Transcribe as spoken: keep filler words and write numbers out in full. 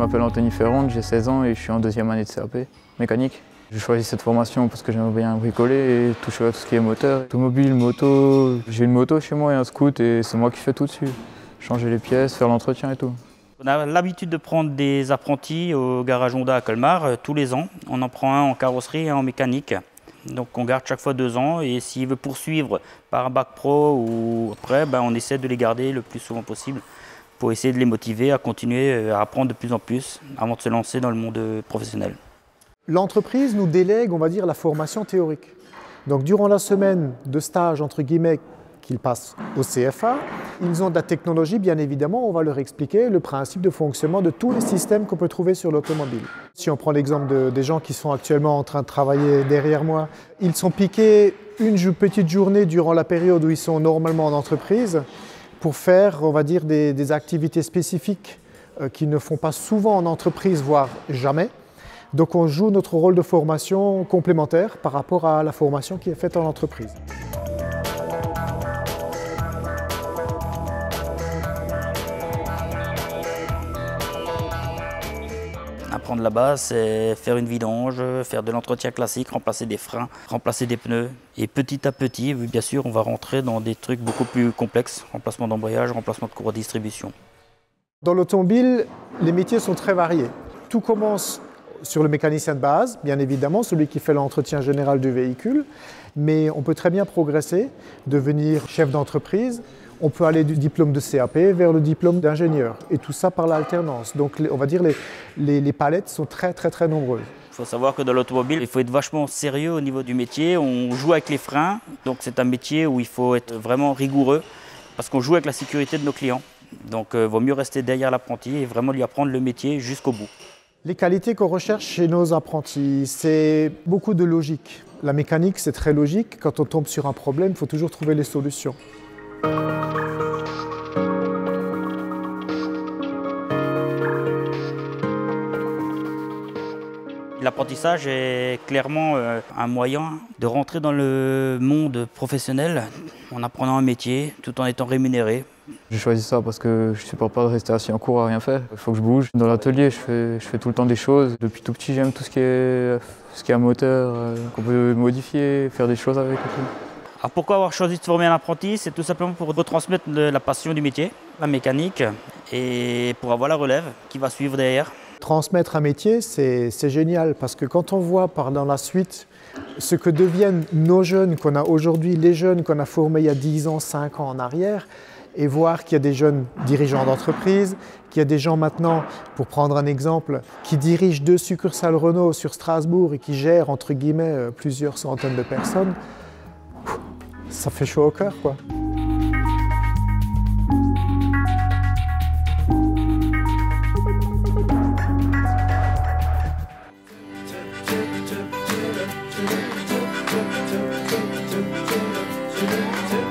m'appelle Anthony Ferrand, j'ai seize ans et je suis en deuxième année de C A P, mécanique. J'ai choisi cette formation parce que j'aime bien bricoler et toucher à tout ce qui est moteur, automobile, moto. J'ai une moto chez moi et un scoot et c'est moi qui fais tout dessus. Changer les pièces, faire l'entretien et tout. On a l'habitude de prendre des apprentis au garage Honda à Colmar tous les ans. On en prend un en carrosserie et un en mécanique. Donc on garde chaque fois deux ans et s'il veut poursuivre par un bac pro ou après, ben on essaie de les garder le plus souvent possible pour essayer de les motiver à continuer à apprendre de plus en plus avant de se lancer dans le monde professionnel. L'entreprise nous délègue, on va dire, la formation théorique. Donc durant la semaine de stage, entre guillemets, qu'ils passent au C F A, ils ont de la technologie, bien évidemment, on va leur expliquer le principe de fonctionnement de tous les systèmes qu'on peut trouver sur l'automobile. Si on prend l'exemple de, des gens qui sont actuellement en train de travailler derrière moi, ils sont piqués une petite journée durant la période où ils sont normalement en entreprise pour faire, on va dire, des, des activités spécifiques euh, qu'ils ne font pas souvent en entreprise, voire jamais. Donc on joue notre rôle de formation complémentaire par rapport à la formation qui est faite en entreprise. Apprendre la base, c'est faire une vidange, faire de l'entretien classique, remplacer des freins, remplacer des pneus. Et petit à petit, bien sûr, on va rentrer dans des trucs beaucoup plus complexes, remplacement d'embrayage, remplacement de courroie de distribution. Dans l'automobile, les métiers sont très variés. Tout commence sur le mécanicien de base, bien évidemment, celui qui fait l'entretien général du véhicule. Mais on peut très bien progresser, devenir chef d'entreprise. On peut aller du diplôme de C A P vers le diplôme d'ingénieur. Et tout ça par l'alternance. Donc on va dire les, les, les palettes sont très très très nombreuses. Il faut savoir que dans l'automobile, il faut être vachement sérieux au niveau du métier. On joue avec les freins. Donc c'est un métier où il faut être vraiment rigoureux parce qu'on joue avec la sécurité de nos clients. Donc euh, vaut mieux rester derrière l'apprenti et vraiment lui apprendre le métier jusqu'au bout. Les qualités qu'on recherche chez nos apprentis, c'est beaucoup de logique. La mécanique, c'est très logique. Quand on tombe sur un problème, il faut toujours trouver les solutions. L'apprentissage est clairement un moyen de rentrer dans le monde professionnel en apprenant un métier tout en étant rémunéré. J'ai choisi ça parce que je ne supporte pas de rester assis en cours à rien faire. Il faut que je bouge. Dans l'atelier, je fais, je fais tout le temps des choses. Depuis tout petit, j'aime tout ce qui est, ce qui est un moteur, qu'on peut modifier, faire des choses avec. Alors pourquoi avoir choisi de former un apprenti? C'est tout simplement pour retransmettre la passion du métier, la mécanique, et pour avoir la relève qui va suivre derrière. Transmettre un métier, c'est génial parce que quand on voit par dans la suite ce que deviennent nos jeunes qu'on a aujourd'hui, les jeunes qu'on a formés il y a dix ans, cinq ans en arrière, et voir qu'il y a des jeunes dirigeants d'entreprise, qu'il y a des gens maintenant, pour prendre un exemple, qui dirigent deux succursales Renault sur Strasbourg et qui gèrent entre guillemets plusieurs centaines de personnes, ça fait chaud au cœur, quoi. Thank you.